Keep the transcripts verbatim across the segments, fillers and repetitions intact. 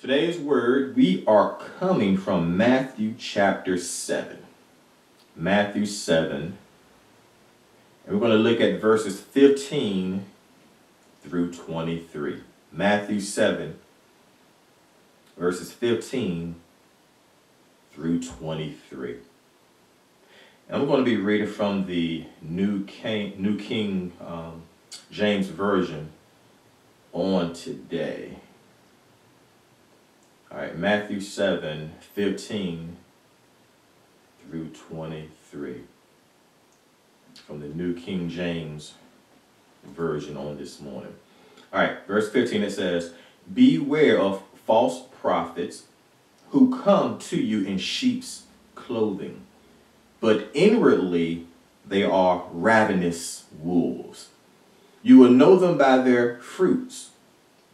Today's word, we are coming from Matthew chapter seven. Matthew seven. And we're going to look at verses fifteen through twenty-three. Matthew seven, verses fifteen through twenty-three. And I'm going to be reading from the New King, New King um, James Version on today. All right, Matthew seven, fifteen through twenty-three, from the New King James Version on this morning. All right, verse fifteen, it says, "Beware of false prophets who come to you in sheep's clothing, but inwardly they are ravenous wolves. You will know them by their fruits.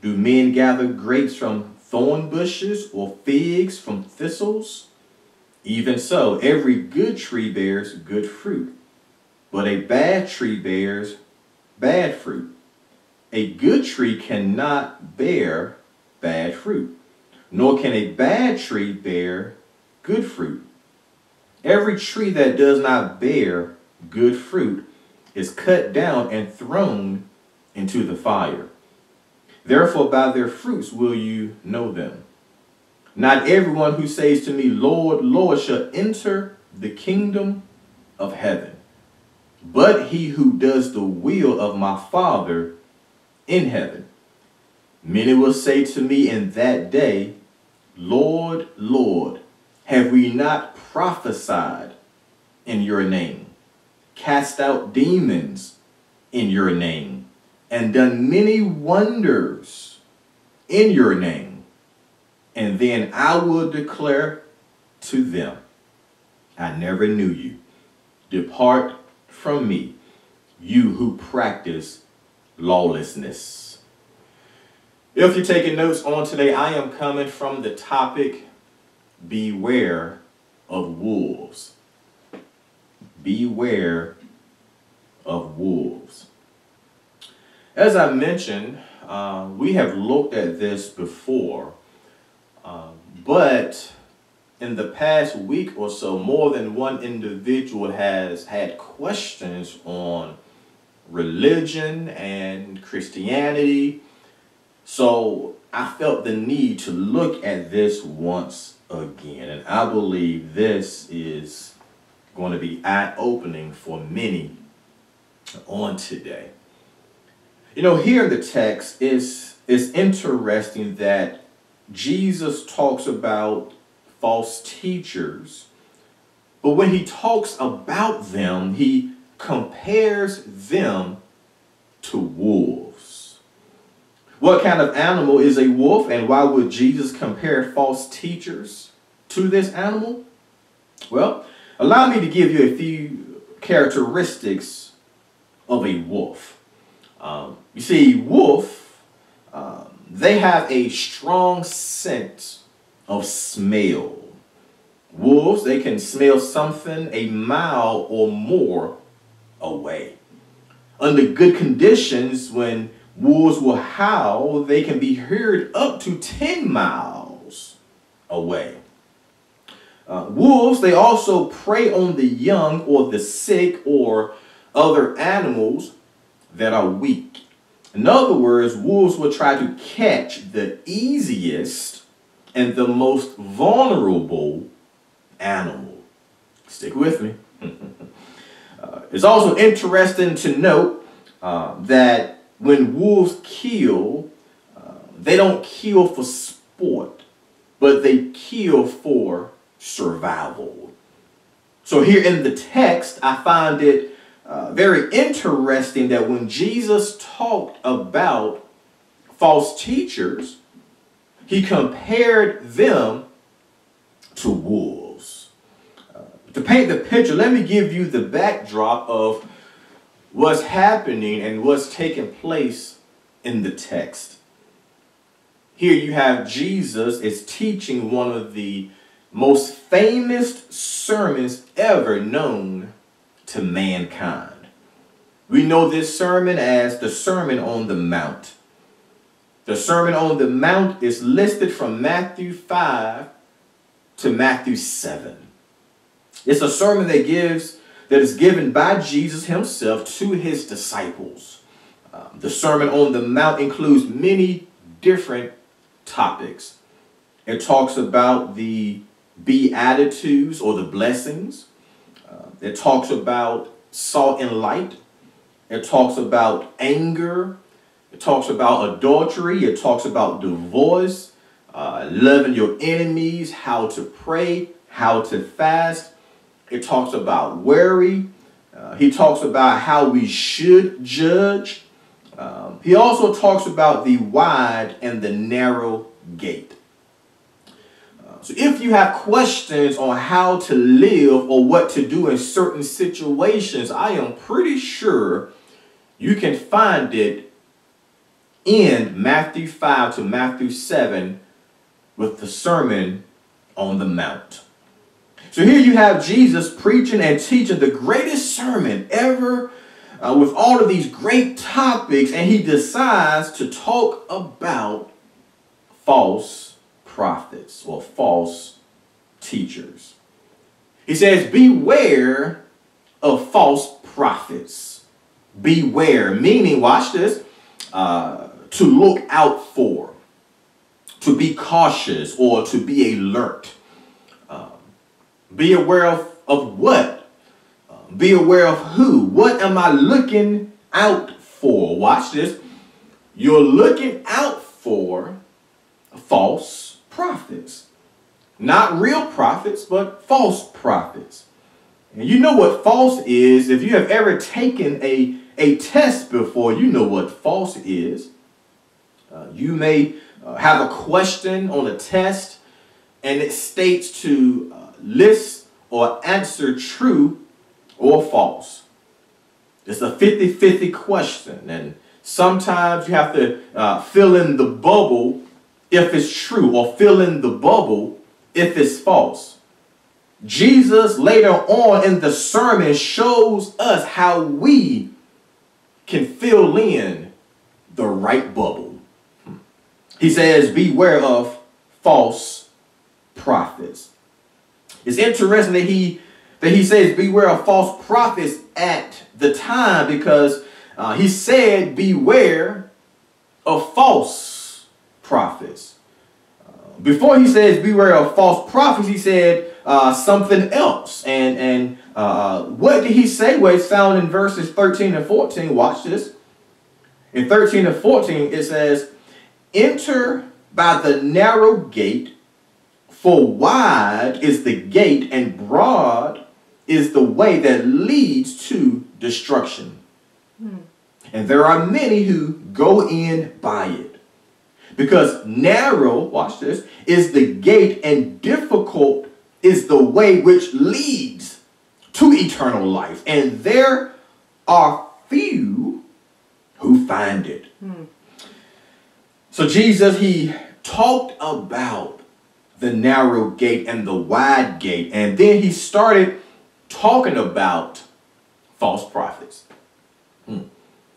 Do men gather grapes from thorn bushes or figs from thistles? Even so, every good tree bears good fruit, but a bad tree bears bad fruit. A good tree cannot bear bad fruit, nor can a bad tree bear good fruit. Every tree that does not bear good fruit is cut down and thrown into the fire. Therefore, by their fruits will you know them. Not everyone who says to me, 'Lord, Lord,' shall enter the kingdom of heaven, but he who does the will of my Father in heaven. Many will say to me in that day, 'Lord, Lord, have we not prophesied in your name, cast out demons in your name, and done many wonders in your name?' And then I will declare to them, 'I never knew you. Depart from me, you who practice lawlessness.'" If you're taking notes on today, I am coming from the topic, beware of wolves. Beware of wolves. As I mentioned, uh, we have looked at this before, uh, but in the past week or so, more than one individual has had questions on religion and Christianity, so I felt the need to look at this once again, and I believe this is going to be eye-opening for many on today. You know, here in the text, it's, it's interesting that Jesus talks about false teachers, but when he talks about them, he compares them to wolves. What kind of animal is a wolf, and why would Jesus compare false teachers to this animal? Well, allow me to give you a few characteristics of a wolf. Um, you see, wolf, um, they have a strong scent of smell. Wolves, they can smell something a mile or more away. Under good conditions, when wolves will howl, they can be heard up to ten miles away. Uh, wolves, they also prey on the young or the sick or other animals that are weak. In other words, wolves will try to catch the easiest and the most vulnerable animal. Stick with me. uh, it's also interesting to note uh, that when wolves kill, uh, they don't kill for sport, but they kill for survival. So here in the text, I find it Uh, very interesting that when Jesus talked about false teachers, he compared them to wolves. Uh, to paint the picture, let me give you the backdrop of what's happening and what's taking place in the text. Here you have Jesus is teaching one of the most famous sermons ever known to mankind. We know this sermon as the Sermon on the Mount. The Sermon on the Mount is listed from Matthew five to Matthew seven. It's a sermon that gives that is given by Jesus himself to his disciples. Um, the Sermon on the Mount includes many different topics. It talks about the Beatitudes or the blessings. Uh, it talks about salt and light. It talks about anger. It talks about adultery. It talks about divorce, uh, loving your enemies, how to pray, how to fast. It talks about worry. Uh, he talks about how we should judge. Um, he also talks about the wide and the narrow gate. Uh, so if you have questions on how to live or what to do in certain situations, I am pretty sure you can find it in Matthew five to Matthew seven with the Sermon on the Mount. So here you have Jesus preaching and teaching the greatest sermon ever uh, with all of these great topics, and he decides to talk about false prophets or false teachers. He says, beware of false prophets. Beware, meaning, watch this, uh, to look out for, to be cautious or to be alert. Be aware of, of what? Uh, be aware of who? What am I looking out for? Watch this. You're looking out for false prophets. Not real prophets, but false prophets. And you know what false is. If you have ever taken a, a test before, you know what false is. Uh, you may uh, have a question on a test, and it states to uh, list or answer true or false. It's a fifty fifty question, and sometimes you have to uh, fill in the bubble if it's true or fill in the bubble if it's false. Jesus later on in the sermon shows us how we can fill in the right bubble. He says, beware of false prophets. It's interesting that he that he says beware of false prophets at the time, because uh, he said beware of false prophets. Uh, before he says beware of false prophets, he said uh, something else. And and uh, what did he say? Well, it's found in verses thirteen and fourteen. Watch this. In thirteen and fourteen, it says, "Enter by the narrow gate. For wide is the gate and broad is the way that leads to destruction. Mm. And there are many who go in by it. Because narrow," watch this, "is the gate and difficult is the way which leads to eternal life. And there are few who find it." Mm. So Jesus, he talked about the narrow gate and the wide gate. And then he started talking about false prophets. Hmm.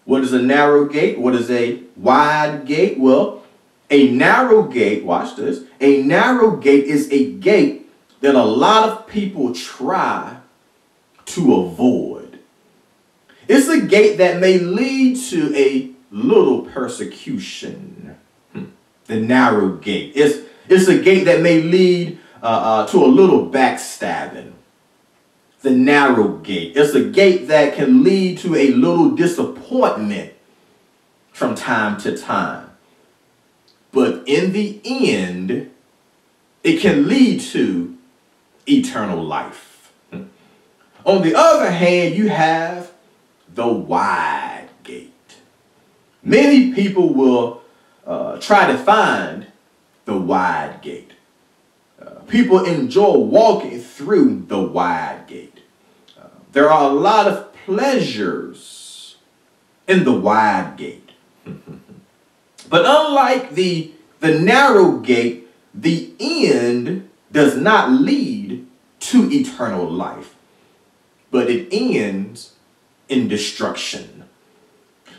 What is a narrow gate? What is a wide gate? Well, a narrow gate, watch this, a narrow gate is a gate that a lot of people try to avoid. It's a gate that may lead to a little persecution. Hmm. The narrow gate is It's a gate that may lead uh, uh, to a little backstabbing. The narrow gate. It's a gate that can lead to a little disappointment from time to time. But in the end, it can lead to eternal life. On the other hand, you have the wide gate. Many people will uh, try to find the wide gate. Uh, people enjoy walking through the wide gate. Uh, there are a lot of pleasures in the wide gate. But unlike the, the narrow gate, the end does not lead to eternal life, but it ends in destruction.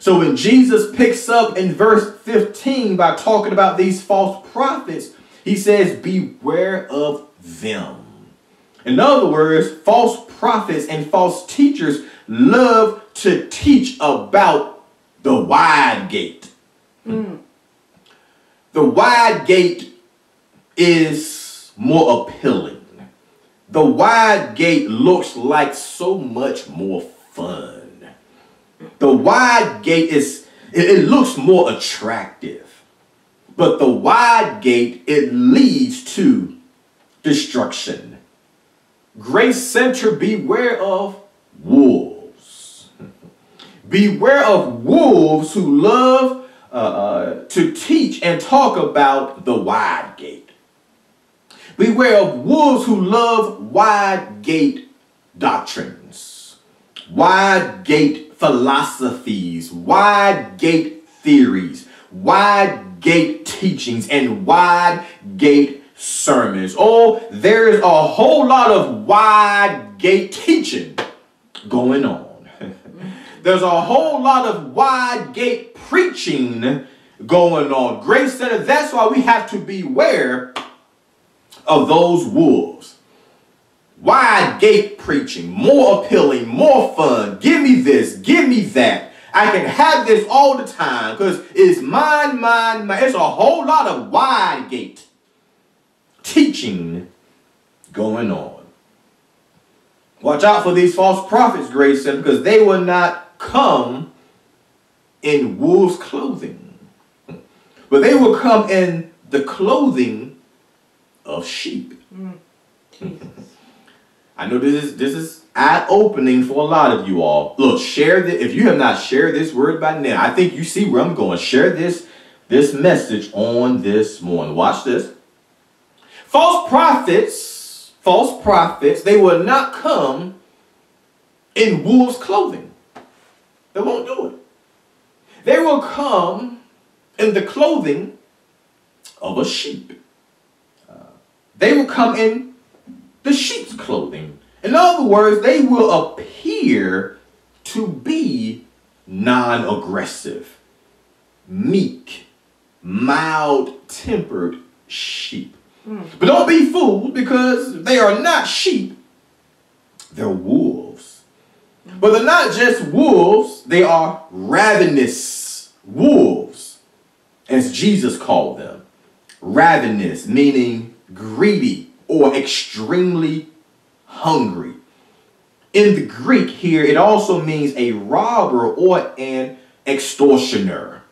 So when Jesus picks up in verse fifteen by talking about these false prophets, he says, beware of them. In other words, false prophets and false teachers love to teach about the wide gate. Mm. The wide gate is more appealing. The wide gate looks like so much more fun. The wide gate is, it, it looks more attractive. But the wide gate, it leads to destruction. Grace Center, beware of wolves. Beware of wolves who love uh, to teach and talk about the wide gate. Beware of wolves who love wide gate doctrines, wide gate philosophies, wide gate theories, wide gate teachings, and wide gate sermons. Oh, there is a whole lot of wide gate teaching going on. There's a whole lot of wide gate preaching going on. Grace Center, that's why we have to beware of those wolves. Wide gate preaching, more appealing, more fun. Give me this, give me that. I can have this all the time because it's mine, mine, mine. It's a whole lot of wide gate teaching going on. Watch out for these false prophets, Grayson, because they will not come in wolves' clothing, but they will come in the clothing of sheep. Mm. Jesus. I know this is this is eye-opening for a lot of you all. Look, share this. If you have not shared this word by now, I think you see where I'm going. Share this, this message on this morning. Watch this. False prophets, false prophets, they will not come in wolves' clothing. They won't do it. They will come in the clothing of a sheep. They will come in the sheep's clothing. In other words, they will appear to be non-aggressive, meek, mild-tempered sheep. Mm. But don't be fooled, because they are not sheep, they're wolves. Mm. But they're not just wolves, they are ravenous wolves, as Jesus called them. Ravenous, meaning greedy or extremely hungry. In the Greek here, it also means a robber or an extortioner.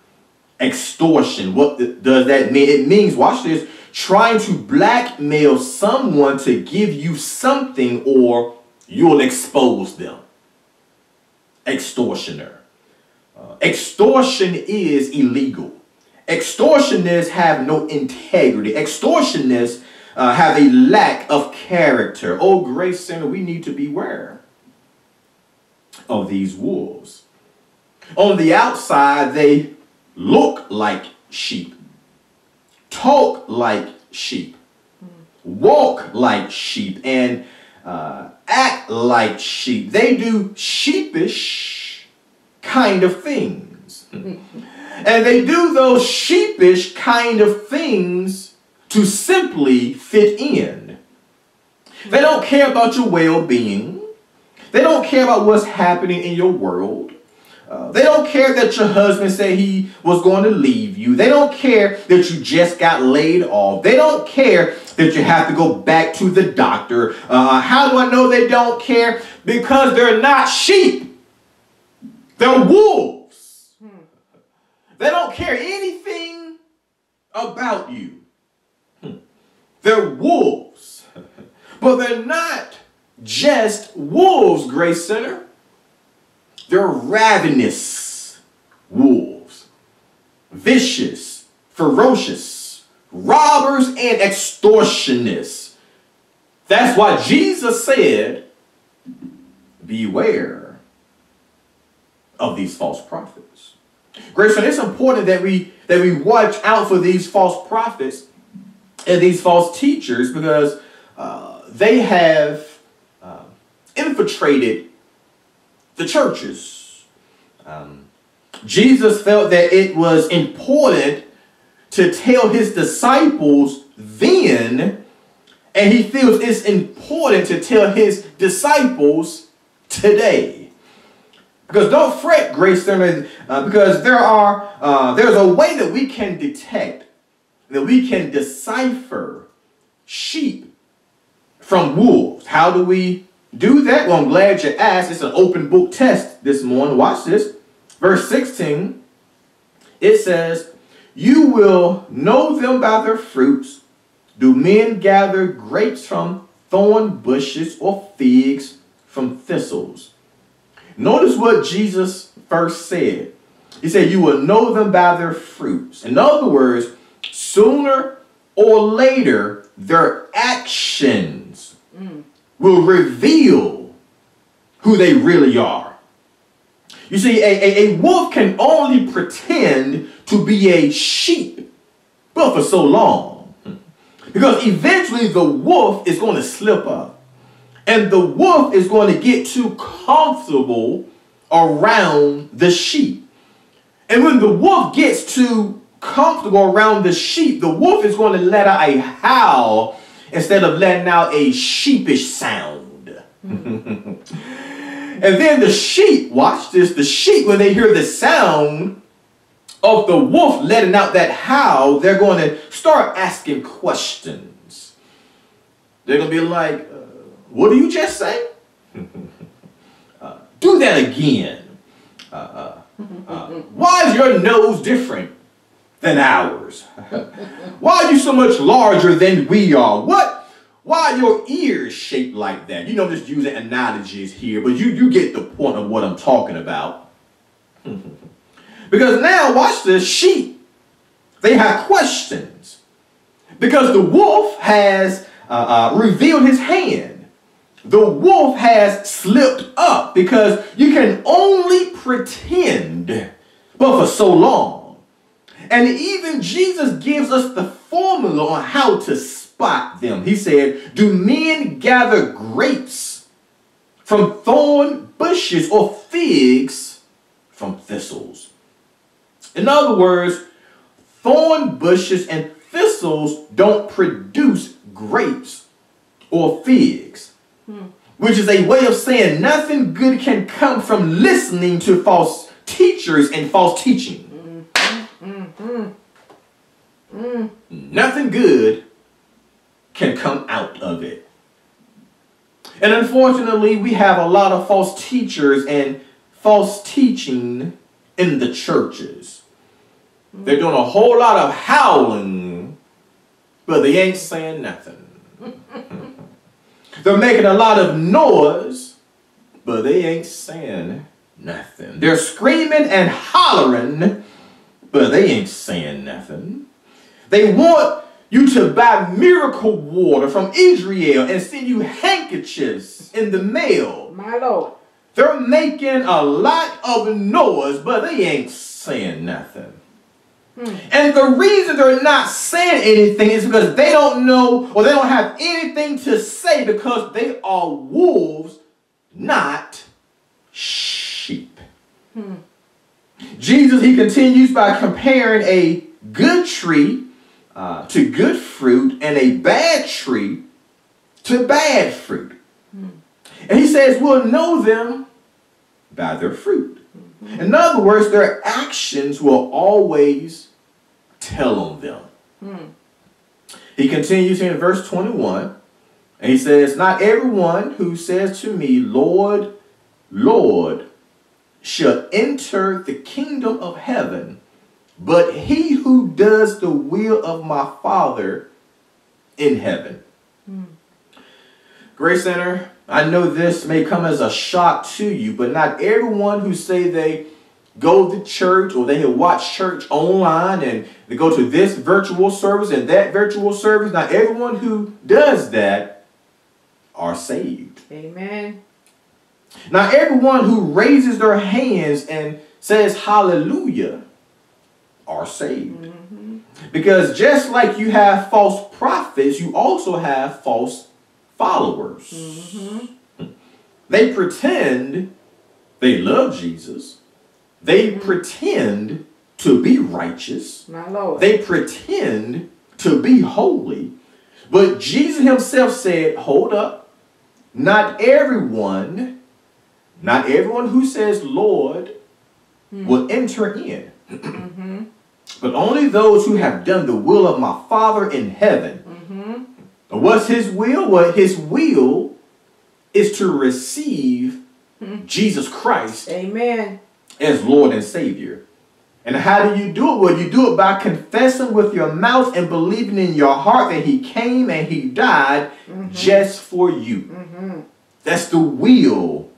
Extortion. What th- does that mean? It means, watch this, trying to blackmail someone to give you something or you'll expose them. Extortioner. Uh, extortion is illegal. Extortionists have no integrity. Extortionists Uh, have a lack of character. Oh, Grace Center, we need to beware of these wolves. On the outside, they look like sheep, talk like sheep, walk like sheep, and uh, act like sheep. They do sheepish kind of things. And they do those sheepish kind of things to simply fit in. They don't care about your well-being. They don't care about what's happening in your world. Uh, they don't care that your husband said he was going to leave you. They don't care that you just got laid off. They don't care that you have to go back to the doctor. Uh, how do I know they don't care? Because they're not sheep. They're wolves. They don't care anything about you. They're wolves, but they're not just wolves, Grace Center. They're ravenous wolves, vicious, ferocious, robbers and extortionists. That's why Jesus said, beware of these false prophets. Grace Center, it's important that we, that we watch out for these false prophets and these false teachers, because uh, they have uh, infiltrated the churches. Um, Jesus felt that it was important to tell his disciples then, and he feels it's important to tell his disciples today. Because don't fret, Grace Center, uh, because there are uh, there's a way that we can detect, that we can decipher sheep from wolves. How do we do that? Well, I'm glad you asked. It's an open book test this morning. Watch this. Verse sixteen, it says, "You will know them by their fruits. Do men gather grapes from thorn bushes or figs from thistles?" Notice what Jesus first said. He said, "You will know them by their fruits." In other words, sooner or later, their actions mm. will reveal who they really are. You see, a, a, a wolf can only pretend to be a sheep, but for so long. Because eventually the wolf is going to slip up. And the wolf is going to get too comfortable around the sheep. And when the wolf gets too comfortable around the sheep, the wolf is going to let out a howl instead of letting out a sheepish sound. Mm-hmm. And then the sheep, watch this, the sheep, when they hear the sound of the wolf letting out that howl, they're going to start asking questions. They're going to be like, uh, what did you just say? uh, do that again. Uh, uh, uh, why is your nose different than ours? Why are you so much larger than we are? What? Why are your ears shaped like that? You know, I'm just using analogies here, but you, you get the point of what I'm talking about. Because now, watch this, sheep, they have questions. Because the wolf has uh, uh, revealed his hand. The wolf has slipped up, because you can only pretend, but for so long. And even Jesus gives us the formula on how to spot them. He said, "Do men gather grapes from thorn bushes or figs from thistles?" In other words, thorn bushes and thistles don't produce grapes or figs, hmm. which is a way of saying nothing good can come from listening to false teachers and false teaching. Mm-hmm. Mm-hmm. Mm. Nothing good can come out of it. And unfortunately, we have a lot of false teachers and false teaching in the churches. They're doing a whole lot of howling, but they ain't saying nothing. They're making a lot of noise, but they ain't saying nothing. They're screaming and hollering, but they ain't saying nothing. They want you to buy miracle water from Israel and send you handkerchiefs in the mail. My Lord. They're making a lot of noise, but they ain't saying nothing. And the reason they're not saying anything is because they don't know, or they don't have anything to say, because they are wolves, not sheep. Hmm. Jesus, he continues by comparing a good tree uh, to good fruit and a bad tree to bad fruit. Hmm. And he says, we'll know them by their fruit. In other words, their actions will always tell on them. Hmm. He continues here in verse twenty-one, and he says, "Not everyone who says to me, 'Lord, Lord,' shall enter the kingdom of heaven, but he who does the will of my Father in heaven." Hmm. Grace Center, I know this may come as a shock to you, but not everyone who say they go to church, or they have watched church online, and they go to this virtual service and that virtual service, not everyone who does that are saved. Amen. Not everyone who raises their hands and says hallelujah are saved. Mm-hmm. Because just like you have false prophets, you also have false prophets. Followers. Mm-hmm. They pretend they love Jesus. They pretend to be righteous. My Lord. They pretend to be holy. But Jesus himself said, hold up. Not everyone, not everyone who says, Lord, mm-hmm. will enter in. mm-hmm. But only those who have done the will of my Father in heaven. Mm-hmm. What's his will? Well, his will is to receive mm-hmm. Jesus Christ. Amen. As Lord and Savior. And how do you do it? Well, you do it by confessing with your mouth and believing in your heart that he came and he died mm-hmm. just for you. Mm-hmm. That's the will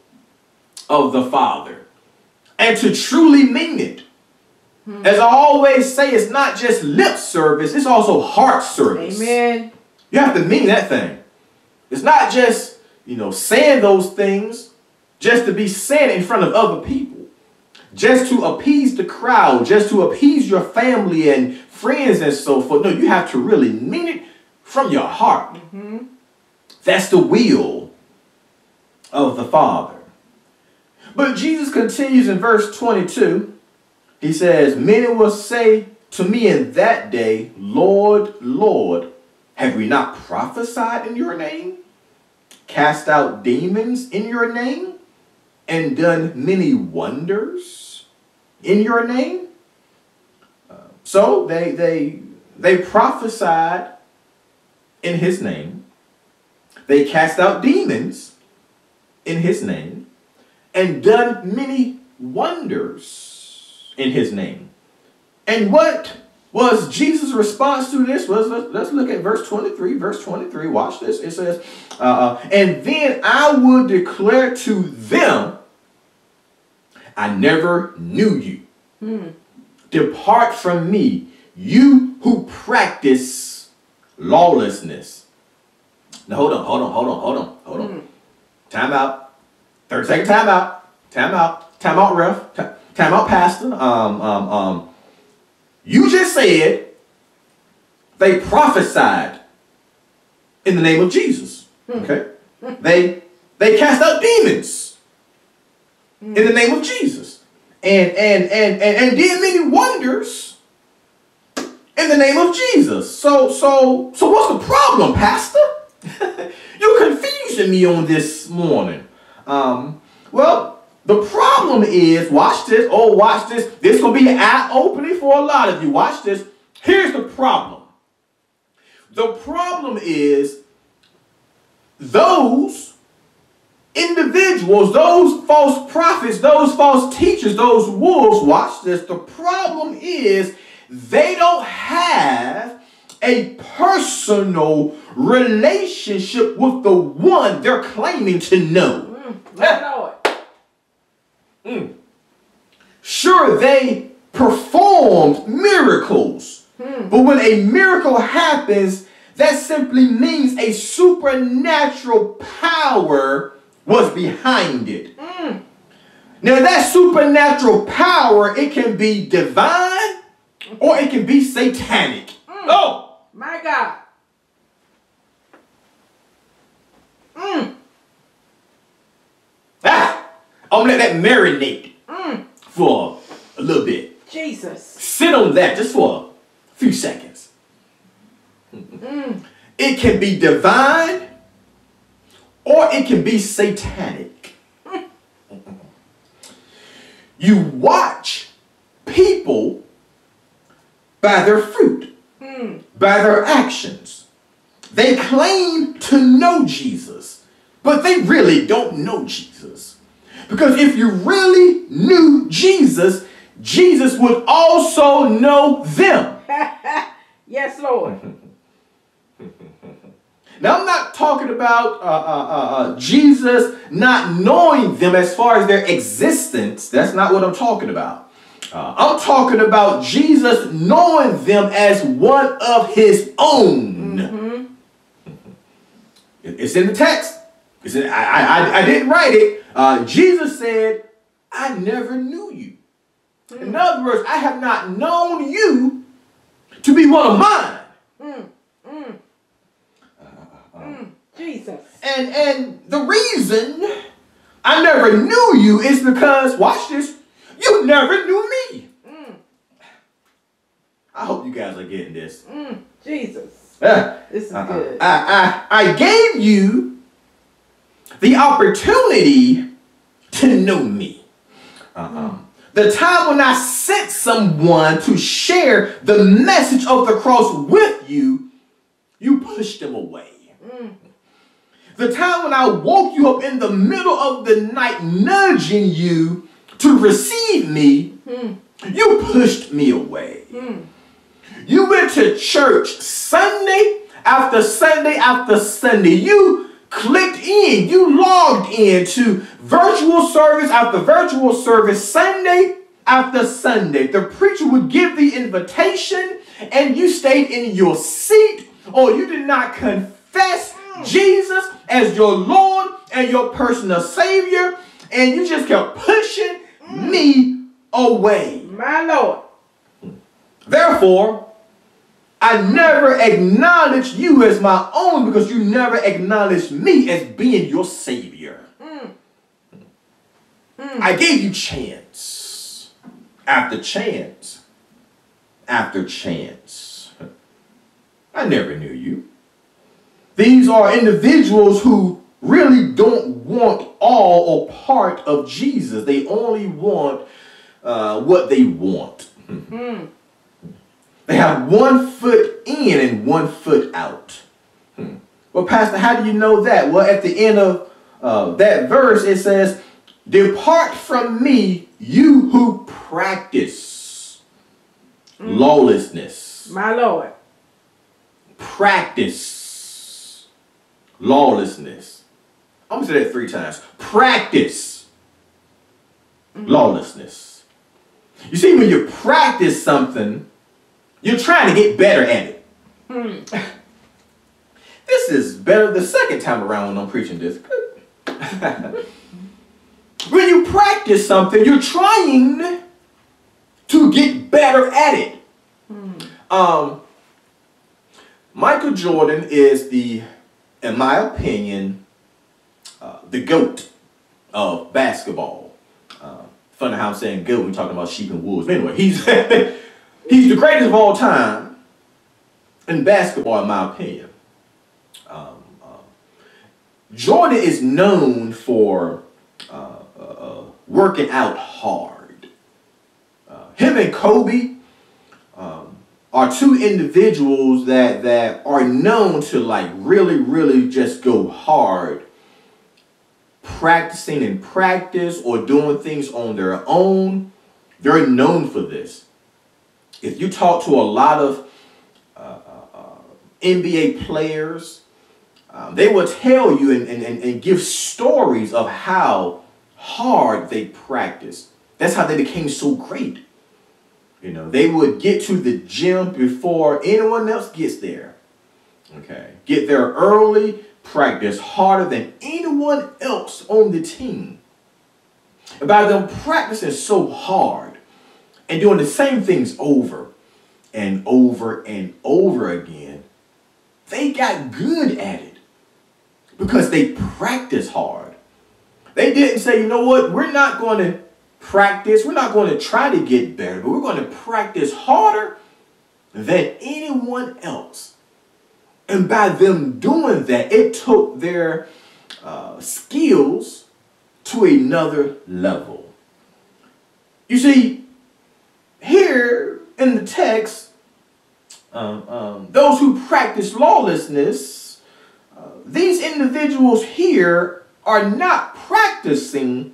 of the Father. And to truly mean it. Mm-hmm. As I always say, it's not just lip service. It's also heart service. Amen. You have to mean that thing. It's not just, you know, saying those things just to be said in front of other people. Just to appease the crowd, just to appease your family and friends and so forth. No, you have to really mean it from your heart. Mm-hmm. That's the will of the Father. But Jesus continues in verse twenty-two. He says, many will say to me in that day, Lord, Lord, have we not prophesied in your name? Cast out demons in your name? And done many wonders in your name? Uh, so they, they, they prophesied in his name. They cast out demons in his name. And done many wonders in his name. And what was Jesus' response to this? Let's, let's look at verse twenty-three. Verse twenty-three, watch this. It says, uh, and then I will declare to them, I never knew you. Hmm. Depart from me, you who practice lawlessness. Now, hold on, hold on, hold on, hold on, hold on. Hmm. Time out. thirty second time out. Time out. Time out, ref. Time, time out, pastor. Um, um, um. You just said they prophesied in the name of Jesus. Hmm. Okay? they, they cast out demons. In the name of Jesus. And, and, and, and, and did many wonders in the name of Jesus. So, so, so what's the problem, pastor? You're confusing me on this morning. Um, well, the problem is, watch this. Oh, watch this. This will be eye-opening for a lot of you. Watch this. Here's the problem. The problem is those individuals, those false prophets, those false teachers, those wolves, watch this. The problem is they don't have a personal relationship with the one they're claiming to know. Mm, I know it. Mm. Sure, they performed miracles, mm. but when a miracle happens, that simply means a supernatural power was behind it. Mm. Now that supernatural power, it can be divine or it can be satanic. Mm. Oh! My God. Mm. Ah! I'm gonna let that marinate mm. for a little bit. Jesus. Sit on that just for a few seconds. Mm. It can be divine or it can be satanic. You watch people by their fruit, mm. by their actions. They claim to know Jesus, but they really don't know Jesus. Because if you really knew Jesus, Jesus would also know them. Yes, Lord. Now, I'm not talking about uh, uh, uh, Jesus not knowing them as far as their existence. That's not what I'm talking about. Uh, I'm talking about Jesus knowing them as one of his own. Mm-hmm. It's in the text. It's in, I, I, I didn't write it. Uh, Jesus said, I never knew you. Mm. In other words, I have not known you to be one of mine. Mm. Mm. Mm, Jesus. And and the reason I never knew you is because, watch this, You never knew me. Mm. I hope you guys are getting this. Mm. Jesus. Uh, this is uh, good. I, I, I gave you the opportunity to know me. Uh-uh. Mm. The time when I sent someone to share the message of the cross with you, you pushed them away. Mm. The time when I woke you up in the middle of the night, nudging you to receive me, mm. you pushed me away. Mm. You went to church Sunday after Sunday after Sunday. You clicked in. You logged in to virtual service after virtual service, Sunday after Sunday. The preacher would give the invitation, and you stayed in your seat, or you did not confess Jesus as your Lord and your personal Savior, and you just kept pushing mm. me away. My Lord. Therefore, I never acknowledged you as my own because you never acknowledged me as being your Savior. Mm. Mm. I gave you chance after chance after chance. I never knew you. These are individuals who really don't want all or part of Jesus. They only want uh, what they want. Mm-hmm. They have one foot in and one foot out. Hmm. Well, Pastor, how do you know that? Well, at the end of uh, that verse, it says, "Depart from me, you who practice mm. lawlessness." My Lord. Practice lawlessness. I'm going to say that three times. Practice mm-hmm. lawlessness. You see, when you practice something, you're trying to get better at it. Mm. This is better the second time around when I'm preaching this. When you practice something, you're trying to get better at it. Mm. Um, Michael Jordan is the in my opinion, uh, the GOAT of basketball. Uh, funny how I'm saying GOAT, we're talking about sheep and wolves. But anyway, he's, he's the greatest of all time in basketball, in my opinion. Um, uh, Jordan is known for uh, uh, uh, working out hard. Uh, him and Kobe um, are two individuals that, that are known to like really, really just go hard, practicing and practice or doing things on their own. They're known for this. If you talk to a lot of uh, uh, N B A players, um, they will tell you and, and, and give stories of how hard they practice. That's how they became so great. You know, they would get to the gym before anyone else gets there. Okay. Get there early, practice harder than anyone else on the team. And by them practicing so hard and doing the same things over and over and over again, they got good at it because they practiced hard. They didn't say, you know what, we're not going to practice. We're not going to try to get better, but we're going to practice harder than anyone else. And by them doing that, it took their uh, skills to another level. You see, here in the text, um, um, those who practice lawlessness, uh, these individuals here are not practicing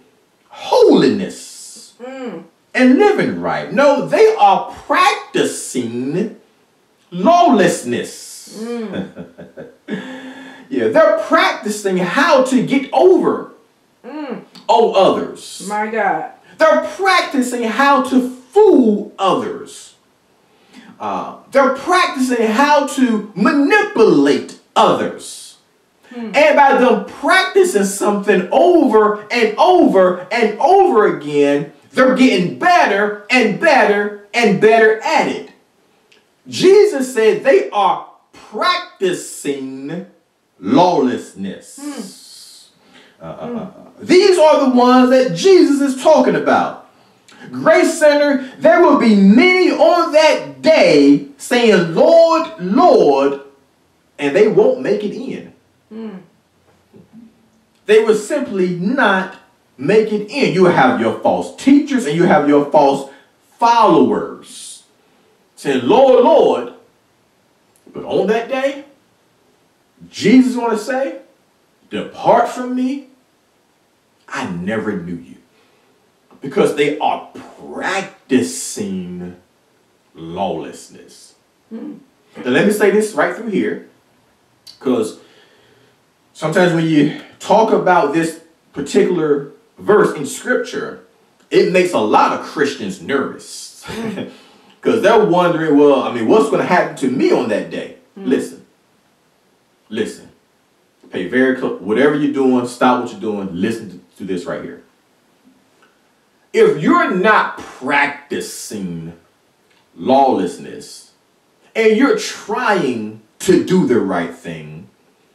holiness. Mm. And living right. No, they are practicing lawlessness. Mm. Yeah, they're practicing how to get over mm. on others. My God. They're practicing how to fool others. Uh, they're practicing how to manipulate others. And by them practicing something over and over and over again, they're getting better and better and better at it. Jesus said they are practicing lawlessness. Mm. Uh, mm. These are the ones that Jesus is talking about. Grace Center, there will be many on that day saying, Lord, Lord, and they won't make it in. Mm. They will simply not make it in. You have your false teachers and you have your false followers saying, Lord, Lord. But on that day, Jesus is going to say, depart from me. I never knew you. Because they are practicing lawlessness. Mm. Now, let me say this right through here, because sometimes when you talk about this particular verse in Scripture, it makes a lot of Christians nervous because mm. they're wondering, well, I mean, what's going to happen to me on that day? Mm. Listen, listen, pay very close. Whatever you're doing, stop what you're doing. Listen to this right here. If you're not practicing lawlessness and you're trying to do the right thing,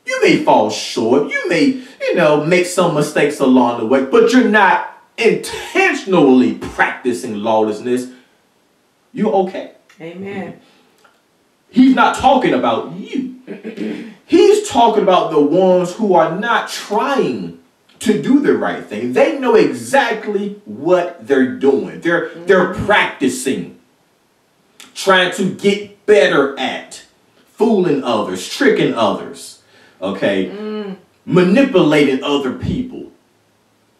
you may fall short. You may, you know, make some mistakes along the way, but you're not intentionally practicing lawlessness. You're okay. Amen. He's not talking about you. He's talking about the ones who are not trying to do the right thing. They know exactly what they're doing. They're, mm-hmm. they're practicing, trying to get better at fooling others, tricking others, okay, mm. manipulating other people.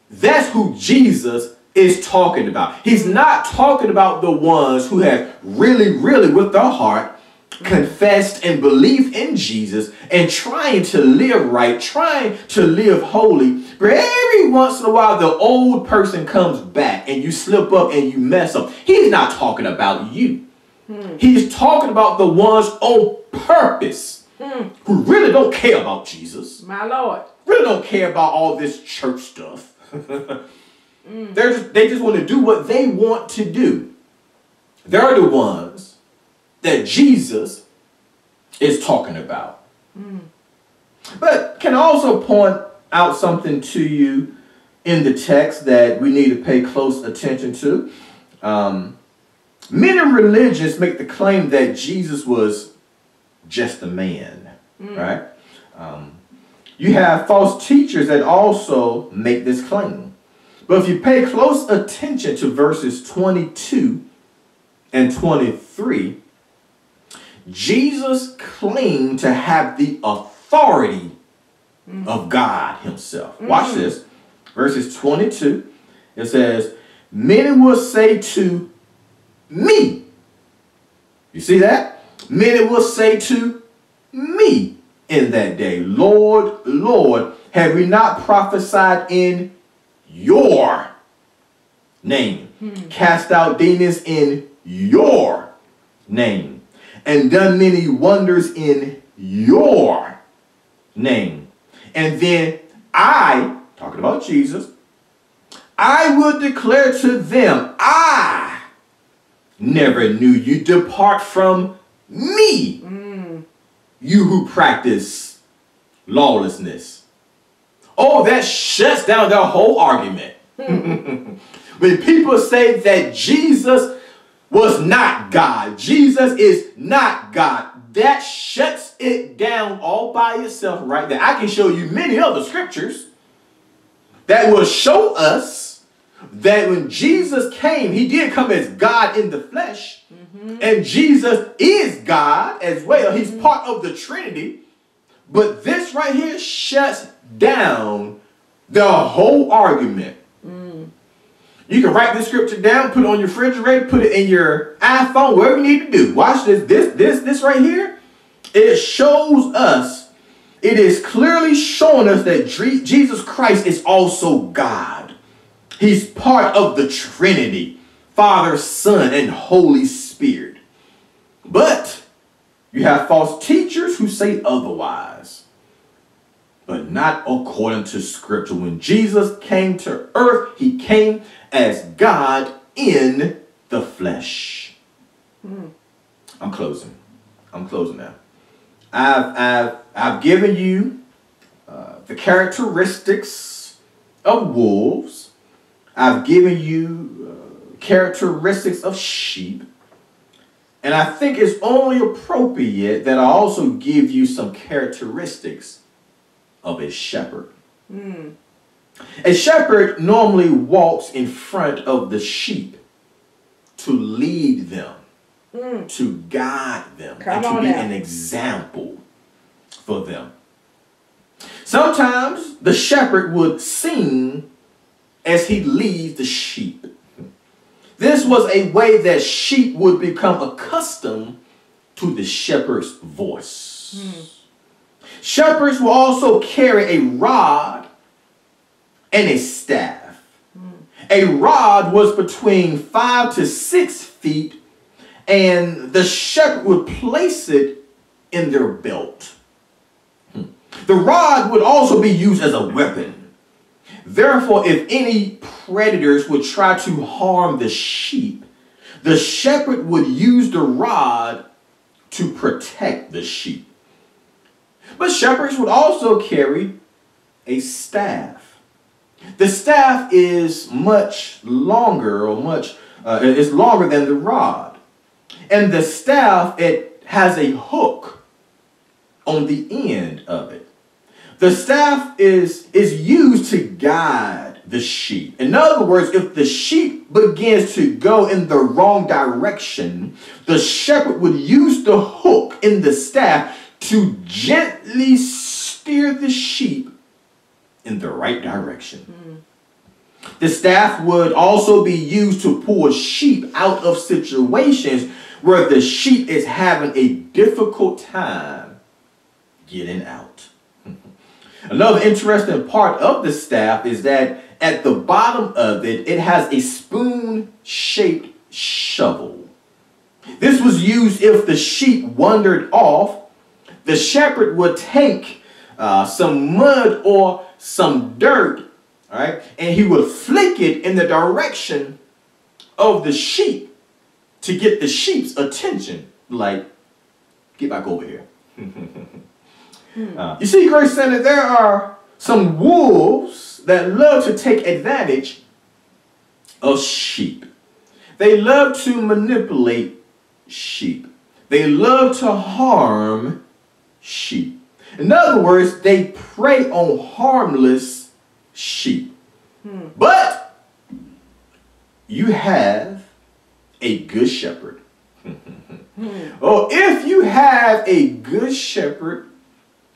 That's who Jesus is talking about. He's not talking about the ones who have really, really with their heart confessed and believed in Jesus and trying to live right, trying to live holy. But every once in a while, the old person comes back and you slip up and you mess up. He's not talking about you. Hmm. He's talking about the ones on purpose hmm. who really don't care about Jesus. My Lord. Really don't care about all this church stuff. mm. They're just, they just want to do what they want to do. They're the ones that Jesus is talking about. Mm. But can I also point out something to you in the text that we need to pay close attention to? Um, many religions make the claim that Jesus was just a man, mm. right? Um, you have false teachers that also make this claim. But if you pay close attention to verses twenty-two and twenty-three, Jesus claimed to have the authority mm-hmm. of God himself. Mm-hmm. Watch this. Verses twenty-two. It says, many will say to me. You see that? Many will say to me in that day, Lord, Lord, have we not prophesied in your name? Mm-hmm. Cast out demons in your name. And done many wonders in your name. And then I, talking about Jesus, I will declare to them, I never knew you. Depart from me, mm. you who practice lawlessness. Oh, that shuts down their whole argument. Mm. When people say that Jesus was not God. Jesus is not God. That shuts it down all by itself right there. I can show you many other scriptures that will show us that when Jesus came, he did come as God in the flesh. Mm-hmm. And Jesus is God as well. He's mm-hmm. part of the Trinity. But this right here shuts down the whole argument. You can write this scripture down, put it on your refrigerator, put it in your iPhone, whatever you need to do. Watch this, this, this, this right here. It shows us, it is clearly showing us that Jesus Christ is also God. He's part of the Trinity, Father, Son, and Holy Spirit. But you have false teachers who say otherwise. But not according to scripture. When Jesus came to earth, he came as God in the flesh. Mm. I'm closing. I'm closing now. I've, I've, I've given you uh, the characteristics of wolves. I've given you uh, characteristics of sheep. And I think it's only appropriate that I also give you some characteristics of a shepherd. Mm. A shepherd normally walks in front of the sheep to lead them, mm. to guide them, Come and to be now. an example for them. Sometimes the shepherd would sing as he leads the sheep. This was a way that sheep would become accustomed to the shepherd's voice. Mm. Shepherds will also carry a rod and a staff. Mm. A rod was between five to six feet, and the shepherd would place it in their belt. Mm. The rod would also be used as a weapon. Therefore, if any predators would try to harm the sheep, the shepherd would use the rod to protect the sheep. But shepherds would also carry a staff. The staff is much longer, or much uh, it's longer than the rod, and the staff, it has a hook on the end of it. The staff is, is used to guide the sheep. In other words, if the sheep begins to go in the wrong direction, the shepherd would use the hook in the staff to gently steer the sheep in the right direction. Mm. The staff would also be used to pull sheep out of situations where the sheep is having a difficult time getting out. Another interesting part of the staff is that at the bottom of it, it has a spoon-shaped shovel. This was used if the sheep wandered off. The shepherd would take uh, some mud or some dirt, all right, and he would flick it in the direction of the sheep to get the sheep's attention. Like, get back over here. Uh, you see, Grace Center, there are some wolves that love to take advantage of sheep. They love to manipulate sheep. They love to harm sheep. In other words, they prey on harmless sheep. Hmm. But you have a good shepherd. Oh, if you have a good shepherd,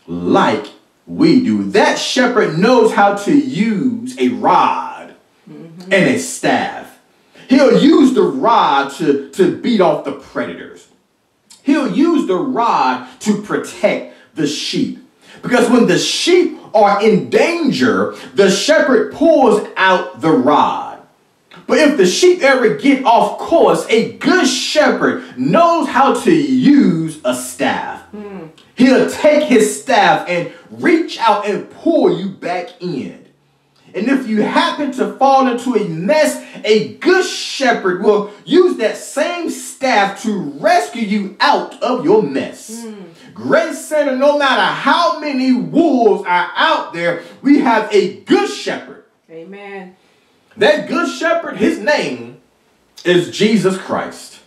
like we do, that shepherd knows how to use a rod mm-hmm. and a staff. He'll use the rod to, to beat off the predators. He'll use the rod to protect the sheep. Because when the sheep are in danger, the shepherd pulls out the rod. But if the sheep ever get off course, a good shepherd knows how to use a staff. Mm. He'll take his staff and reach out and pull you back in. And if you happen to fall into a mess, a good shepherd will use that same staff to rescue you out of your mess. Mm. Grace Center, no matter how many wolves are out there, we have a good shepherd. Amen. That good shepherd, his name is Jesus Christ.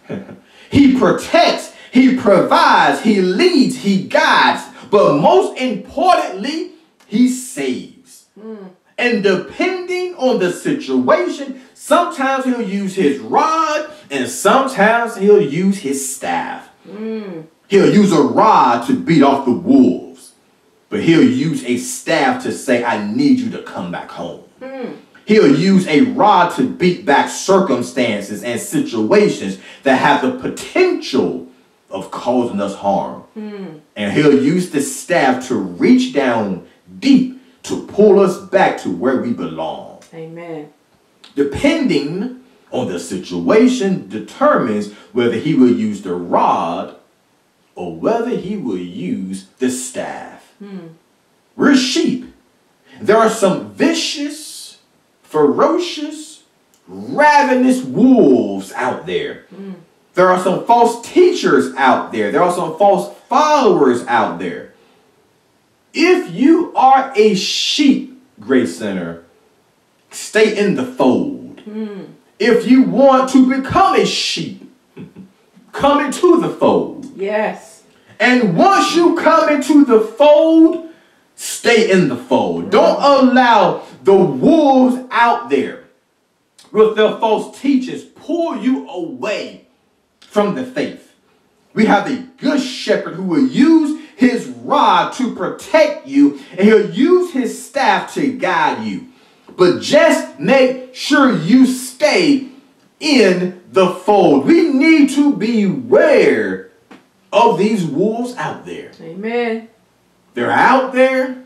He protects, he provides, he leads, he guides, but most importantly, he saves. Mm. And depending on the situation, sometimes he'll use his rod and sometimes he'll use his staff. Mm. He'll use a rod to beat off the wolves, but he'll use a staff to say, I need you to come back home. Mm. He'll use a rod to beat back circumstances and situations that have the potential of causing us harm. Mm. And he'll use the staff to reach down deep to pull us back to where we belong. Amen. Depending on the situation determines whether he will use the rod or whether he will use the staff. Mm. We're sheep. There are some vicious, ferocious, ravenous wolves out there. Mm. There are some false teachers out there. There are some false followers out there. If you are a sheep, Grace Center, stay in the fold. Mm. if you want to become a sheep, come into the fold. Yes. And once you come into the fold, stay in the fold. Don't allow the wolves out there with their false teachers pull you away from the faith. We have a good shepherd who will use his rod to protect you, and he'll use his staff to guide you. But just make sure you stay in the fold. We need to beware of these wolves out there. Amen. They're out there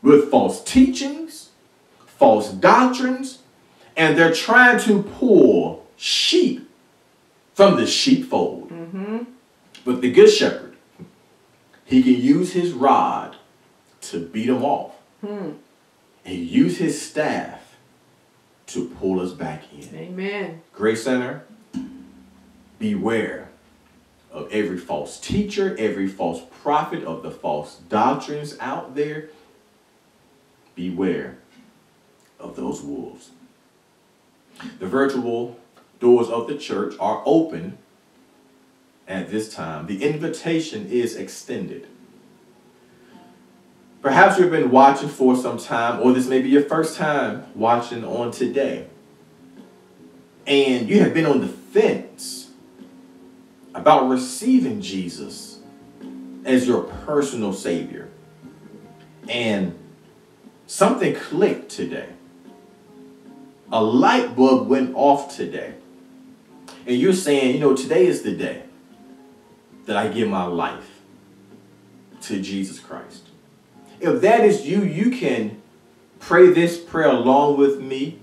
with false teachings, false doctrines, and they're trying to pull sheep from the sheepfold. Mm-hmm. But the good shepherd, he can use his rod to beat them off. Hmm. And use his staff to pull us back in. Amen. Grace Center, beware of every false teacher, every false prophet, of the false doctrines out there. Beware of those wolves. The virtual doors of the church are open at this time. The invitation is extended. Perhaps you've been watching for some time, or this may be your first time watching on today, and you have been on the fence about receiving Jesus as your personal Savior, and something clicked today. A light bulb went off today, and you're saying, you know, today is the day that I give my life to Jesus Christ. If that is you, you can pray this prayer along with me,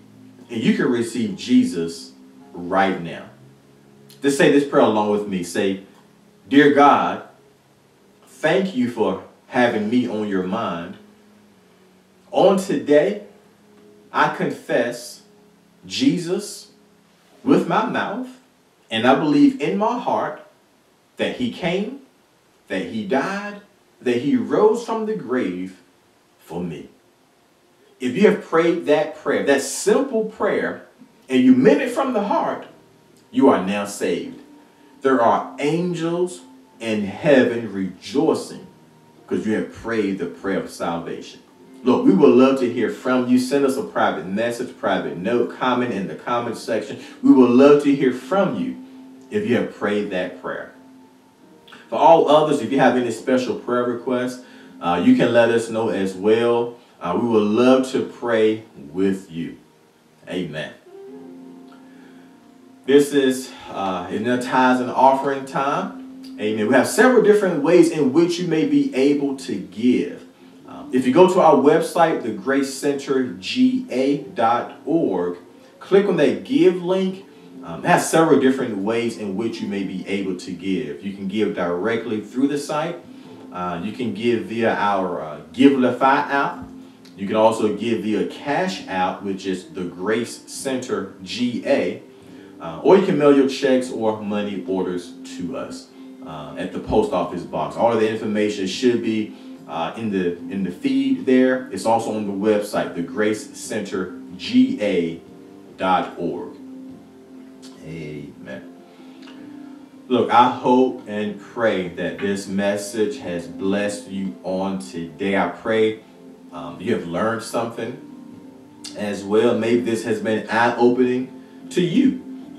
and you can receive Jesus right now. Just say this prayer along with me. Say, "Dear God, thank you for having me on your mind. On today, I confess Jesus with my mouth, and I believe in my heart that he came, that he died, that he rose from the grave for me." If you have prayed that prayer, that simple prayer, and you meant it from the heart, you are now saved. There are angels in heaven rejoicing because you have prayed the prayer of salvation. Look, we would love to hear from you. Send us a private message, private note, comment in the comment section. We would love to hear from you if you have prayed that prayer. For all others, if you have any special prayer requests, uh, you can let us know as well. Uh, we would love to pray with you. Amen. This is uh, in the tithes and offering time. Amen. We have several different ways in which you may be able to give. If you go to our website, the grace center g a dot org, click on that give link. Um, it has several different ways in which you may be able to give. You can give directly through the site. Uh, you can give via our uh, Givelify app. You can also give via Cash app, which is the Grace Center G A. Uh, or you can mail your checks or money orders to us uh, at the post office box. All of the information should be Uh, in the in the feed there. It's also on the website, the grace center g a dot org. Amen. Look, I hope and pray that this message has blessed you on today. I pray um, you have learned something as well. Maybe this has been eye-opening to you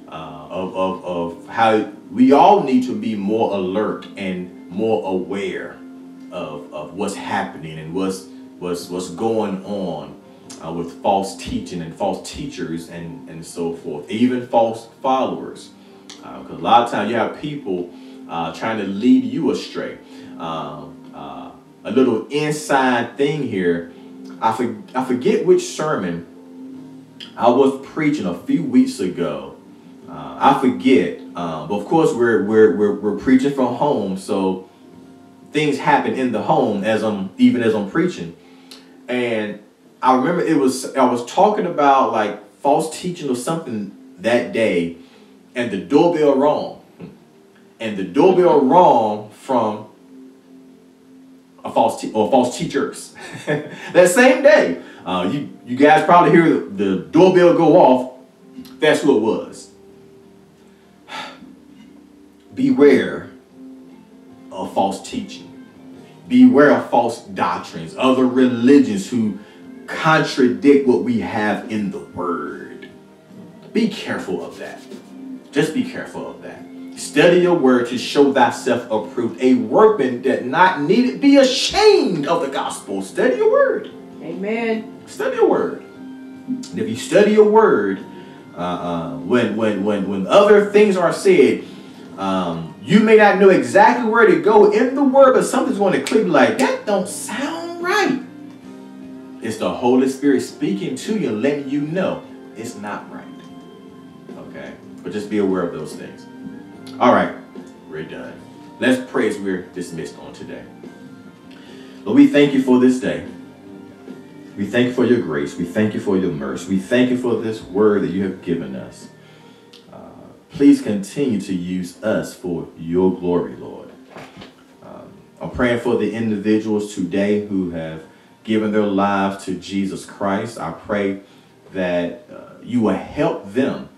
uh, of, of, of how we all need to be more alert and more aware Of, of what's happening and what's what's what's going on uh, with false teaching and false teachers and and so forth, even false followers, because uh, a lot of times you have people uh, trying to lead you astray. Um, uh, a little inside thing here. I for, I forget which sermon I was preaching a few weeks ago. Uh, I forget, um, but of course we're we're we're we're preaching from home, so things happen in the home as I'm even as I'm preaching. And I remember it was I was talking about like false teaching or something that day, and the doorbell rang. And the doorbell rang from a false te or false teachers that same day. Uh, you you guys probably hear the, the doorbell go off That's who it was. Beware of false teaching. Beware of false doctrines, other religions who contradict what we have in the word. Be careful of that. Just be careful of that. Study your word to show thyself approved, a workman that not needed be ashamed of the gospel. Study your word. Amen. Study your word. And if you study your word, uh, uh, when when when when other things are said, um, you may not know exactly where to go in the word, but something's going to click like that. Don't sound right. It's the Holy Spirit speaking to you, letting you know it's not right. Okay, but just be aware of those things. All right, we're done. Let's pray as we're dismissed on today. Lord, we thank you for this day. We thank you for your grace. We thank you for your mercy. We thank you for this word that you have given us. Uh, please continue to use us for your glory, Lord. Um, I'm praying for the individuals today who have given their lives to Jesus Christ. I pray that uh, you will help them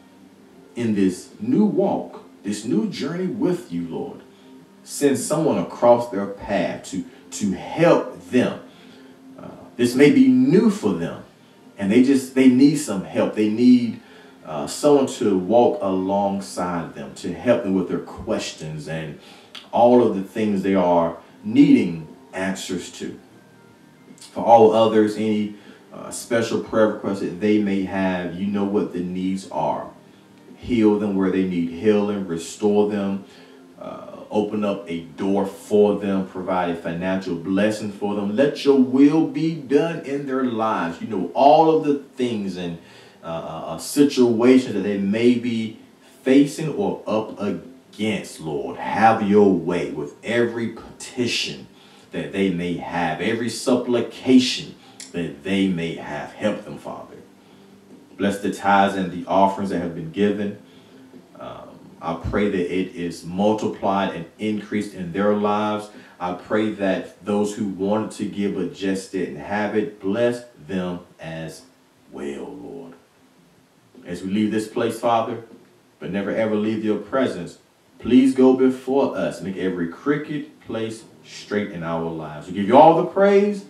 in this new walk, this new journey with you, Lord. Send someone across their path to, to help them. Uh, this may be new for them, and they just, they need some help. They need uh, someone to walk alongside them, to help them with their questions and all of the things they are needing answers to. For all others, any uh, special prayer requests that they may have, you know what the needs are. Heal them where they need healing, restore them, uh, open up a door for them, provide a financial blessing for them. Let your will be done in their lives. You know, all of the things and uh, uh, situations that they may be facing or up against, Lord. Have your way with every petition that they may have, every supplication that they may have. Help them, Father. Bless the tithes and the offerings that have been given. Um, I pray that it is multiplied and increased in their lives. I pray that those who wanted to give but just didn't have it, bless them as well, Lord. As we leave this place, Father, but never ever leave your presence, please go before us. Make every crooked place straight in our lives. We give you all the praise,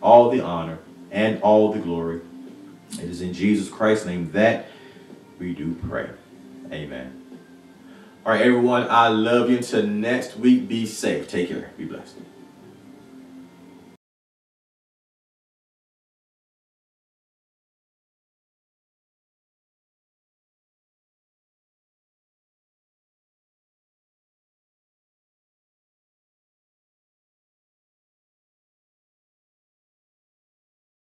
all the honor, and all the glory. It is in Jesus Christ's name that we do pray. Amen. All right, everyone, I love you. Until next week, be safe. Take care. Be blessed.